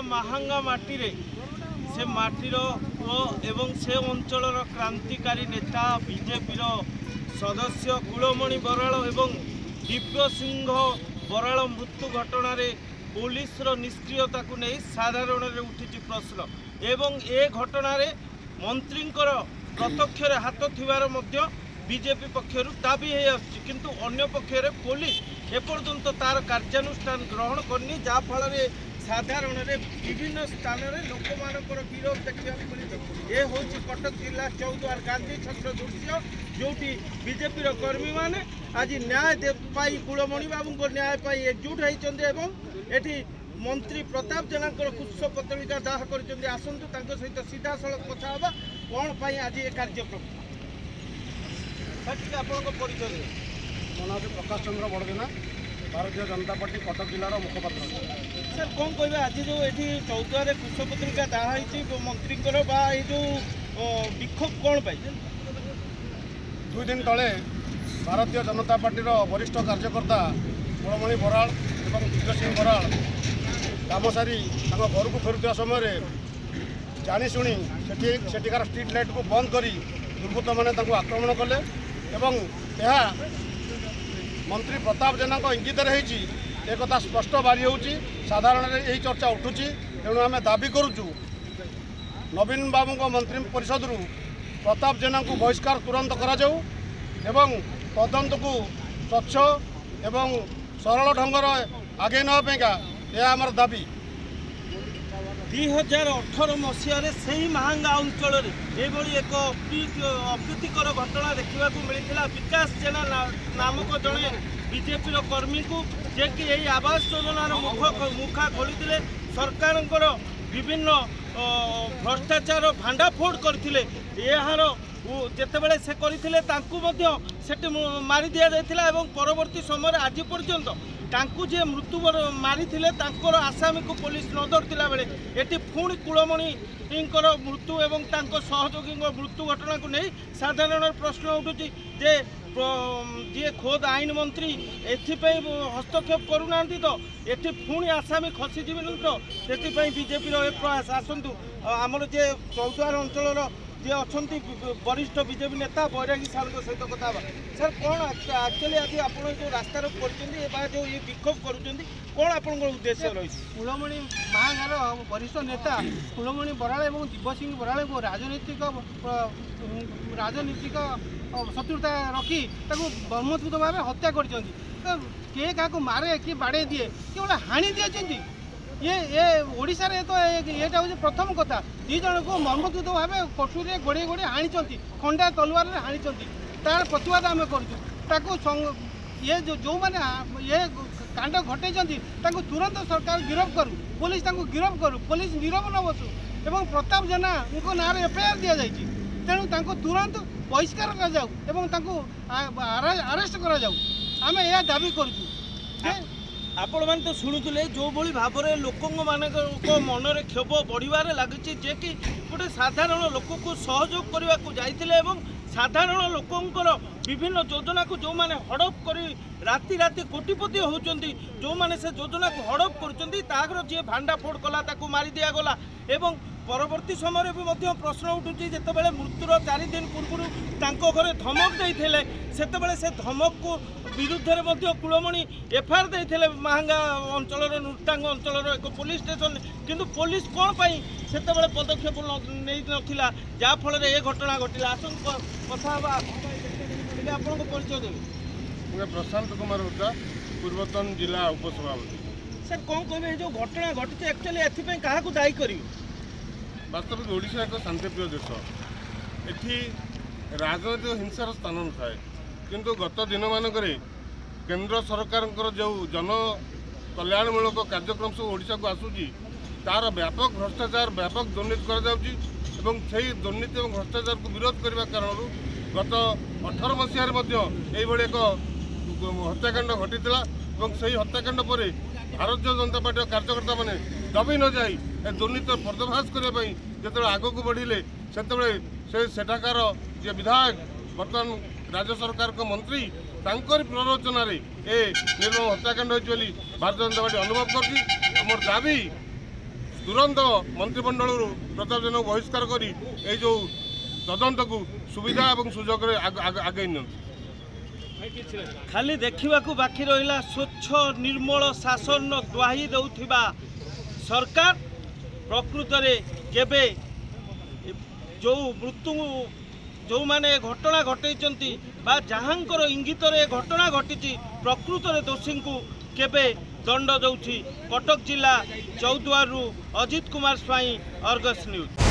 माहांगा माटी रे से माटीर एवं से अंचल क्रांतिकारी नेता बीजेपी सदस्य कुलमणि बराल एवं दिव्य सिंह बराल मृत्यु घटना रे पुलिस रो निष्क्रियता को नहीं साधारण उठी प्रश्न एवं ए घटना रे मंत्री प्रत्यक्ष हाथ थिबार मध्य बीजेपी पक्षर दाबी किंतु अन्य पक्षरे पुलिस एपर्यंत तार कार्यानुष्ठान ग्रहण करनी जाफल साधारण विभिन्न स्थान में लोक मानकर विरोध देखा मिले। ये हूँ कटक जिला चौद्वार गांधी छत्र दृश्य जोटी बीजेपी कर्मी मैंने आज न्याय पाई कुलमणि बाबू को न्याय पाई एकजुट होती एवं एटी मंत्री प्रताप जेना कुश पत्रिका दाह कर आसतु सहित सीधा सड़क कथा हाँ कौन पर आज ये कार्यक्रम ठीक आपको परिचय। मो नाम प्रकाश चंद्र बड़देना, भारतीय जनता पार्टी कटक जिलार मुखपत्र। सर कौन कह आज जो ये चौद्वार कुश पत्रिका दाही मंत्री जो विक्षोभ कौन पाई? 2 दिन तले भारतीय जनता पार्टी वरिष्ठ कार्यकर्ता कुलमणि बराल और दिव्य सिंह बराल काम सारी घर को फेरुवा समय जाशुणी सेठिकार स्ट्रीट लाइट को बंद कर दुर्बृत्त मैंने आक्रमण कले। मंत्री प्रताप जेना इंगित होता स्पष्ट बारी होची साधारण यही चर्चा उठुची। तेणु आम दाबी करुचु नवीन बाबू को मंत्री परिषद रु प्रताप जेना को बहिष्कार तुरंत कराऊ एवं तदंत को स्वच्छ एवं सरल ढंगर आगे नापा यह आमर दाबी। 2018 मसीह से ही माहांगा अंचल एक अप्रीतिकर घटना देखा मिलता। विकास जेना नामक जड़े बीजेपी कर्मी को जे कि यही आवास योजनार मुखा खोली सरकार विभिन्न भ्रष्टाचार भांडाफोड़ करते जितेबाला से करते मारी दि जाता और परवर्ती समय आज पर्यंत तांकु जे मृत्यु मारी आसामी को पुलिस न धरता बेले ये पुणी कुलमणि मृत्यु एवं सहयोगी मृत्यु घटना को नहीं साधारण प्रश्न उठुची जे जी खोद आईन मंत्री एथिपाई हस्तक्षेप करूना तो ये पुणी आसामी खसीजी तो से बीजेपी प्रयास आसतु आमर जे चौद्वार अंचल जे अच्छे वरिष्ठ बीजेपी नेता बैराग साल सहित कथा हाँ। सर कौन एक्चुअली आज आप जो रास्ता रोक कर जो ये विक्षोभ कौन आप उद्देश्य रही? कुलमणि माहांगार वरिष्ठ नेता कुलमणि बराल और दिव्य सिंह बराल को राजनीतिक शत्रुता रखी ब्रह्मत्कृत भाव हत्या करे क्या मारे किए बाड़े दिए किए गोटे हाणी दिए ये ओडिशा रे तो यहाँ हूँ प्रथम कथा दीज को मर्मकृत भाव कटुरी में घोड़े घोड़े हाणी खंडा तलवार हाणी तार प्रतिवाद आम करूँ। ये जो मैंने ये कांड घटे तुरंत सरकार गिरफ करूँ, पुलिस गिरफ करूँ, पुलिस नीरव न बसू एवं प्रताप जेना नाँ एफआईआर दि जाएगी तेणु तुरंत बहिष्कार कराऊ आरेस्ट कराऊ आम यह दाबी करूँ। आपण मैंने तो शुणुले जो भाई भाव में लोक मान मनरे क्षोभ बढ़व लगी जे कि गोटे साधारण लोक को सहयोग करने को जाते साधारण लोकंर विभिन्न योजना को जो मैंने हड़प कर राति राति कोटिपति होती जो मैंने से योजना को हड़प कर जी भांडाफोड़ कला मारी दिगला एवं परवर्ती समय भी प्रश्न उठुची जितेबाला मृत्युर 4 दिन पूर्व घरे धमक देते से धमक को विरुद्ध में कुलमणि एफआईआर देते माहांगा अंचल नृतांग अंचल एक पुलिस स्टेशन किंतु पुलिस कौन पाई से पदक्षेप नहीं नाला जहाँफल ये घटना घटला। आसन कथा हाँ आपको परिचय देवी। प्रशांत कुमार पूर्वतन जिला उपसभापति। सर कौन कहे जो घटना घटी एक्चुअली एथपाई क्या दायी कर? वास्तविक ओडिशा एक शांतिप्रिय देश एटी राजनीतिक हिंसार स्थान थाए किंतु गत दिन मानक केन्द्र सरकार जो जन कल्याणमूलक कार्यक्रम सब ओडिशा को आसूची तार व्यापक भ्रष्टाचार व्यापक दुर्नीति कर दुर्नीति और भ्रष्टाचार को विरोध करने कारण गत 18 मसीह एक हत्याकांड घटी और से हत्याकांड पर भारतीय जनता पार्टी कार्यकर्ता मैंने दबी न जाई दुर्नीति पर्दाफाश करने जो आग को बढ़िले सेठाकार जे विधायक बर्तमान राज्य सरकार को मंत्री तांकर प्ररोचन ए निर्मम हत्याकांड होती भारतीय जनता पार्टी अनुभव कर दाबी तुरंत मंत्रिमंडल प्रताप जेना बहिष्कार कर जो तदंत को सुविधा और सुजोग आगे नि खाली देखा बाकी रहा स्वच्छ निर्मल शासन दुआही देउथिबा सरकार प्रकृत केबे जो मृत्यु जो माने घटना घटे जहांकर इंगित घटना घटी प्रकृत दोषी को केबे दंड दौर कटक जिला चौद्वार अजीत कुमार स्वाई, अर्गस न्यूज।